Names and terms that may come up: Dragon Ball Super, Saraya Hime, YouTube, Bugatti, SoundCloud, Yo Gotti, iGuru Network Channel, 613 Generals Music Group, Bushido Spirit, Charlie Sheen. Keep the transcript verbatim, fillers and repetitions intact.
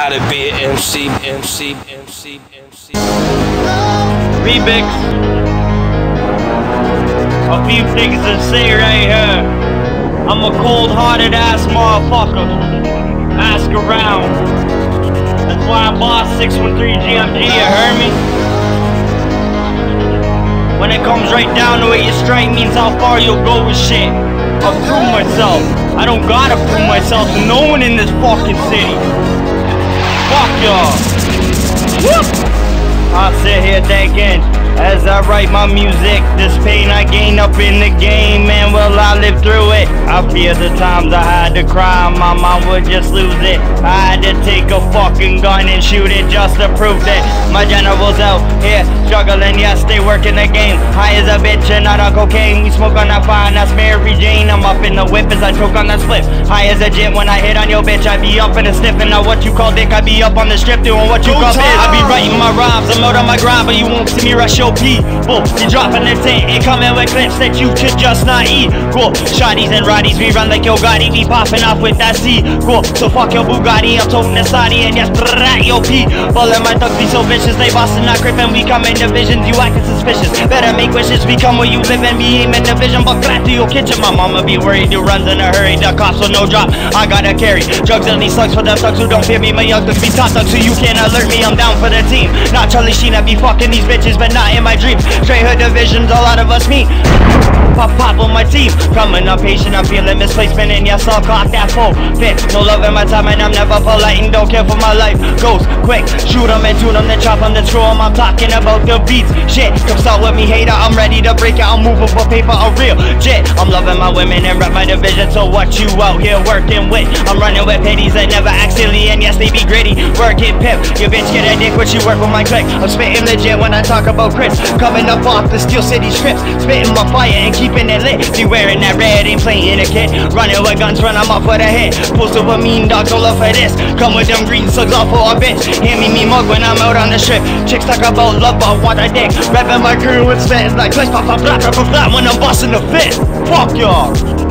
how to be an M C, M C, M C, M C. Remix of you niggas that say right here, I'm a cold-hearted ass motherfucker. Ask around. That's why I bought six one three G M G, you heard me? When it comes right down to it, your strike means how far you'll go with shit. I'll prove myself. I don't gotta prove myself to no one in this fucking city. Fuck y'all. I sit here thinking, as I write my music, this pain I gain up in the game, man, will I live through it? I fear the times I had to cry, my mom would just lose it. I had to take a fucking gun and shoot it just to prove that my generals out here struggling, yes, they working the game. High as a bitch and not on cocaine, we smoke on that fire and that's Mary Jane. I'm up in the whip as I choke on that split. High as a jet when I hit on your bitch, I be up in the sniffing on what you call dick, I be up on the strip doing what you call bitch. I be writing my rhymes, I'm out on my grind, but you won't see me rush your people. You dropping the tent and coming with clips that you should just not eat. Cool, shotties and roddies, we run like yo Gotti, be popping off with that C. Cool, so fuck your Bugatti, I'm toting the Saudi and yes, brrrr, yo P. Ballin' my thugs be so vicious, they bossin' not crippin', we coming divisions, you acting suspicious. Better make wishes, we come where you live and we aim at the vision, but clap to your kitchen. My mama be worried, do runs in a hurry, the cops will no drop, I gotta carry drugs and these slugs for the thugs who don't fear me. My young thugs be top thugs who you can't alert me, I'm down for the team. Not Charlie Sheen, I be fucking these bitches, but not in my dreams. Straight hood divisions, a lot of us meet. Pop pop on my team, coming up patient, I'm feeling misplacement and yes, I'll clock that full fit. No love in my time and I'm never polite and don't care for my life. Goes quick, shoot 'em and tune 'em, then chop 'em, then screw 'em. I'm talking about the beats, shit, come start with me hater, I'm ready to break out, I'm movable paper, a real jet. I'm loving my women and rep my division, so what you out here working with? I'm running with pitties that never act silly and yes, they be gritty, work it pimp. Your bitch get a dick, but you work with my click. I'm spitting legit when I talk about Chris, coming up off the Steel City strips, spitting my fire and keeping it lit. Be wearing that red, ain't playing a kid, running with guns, run I'm up for the hit. Posted with mean dogs, all up for this, come with them green slugs off for a bitch. Hand me me mug when I'm out on the strip, chicks talk about love but want a dick. Rapping my crew with spittin' like clips, pop pop pop pop pop when I'm busting the fit. Fuck y'all.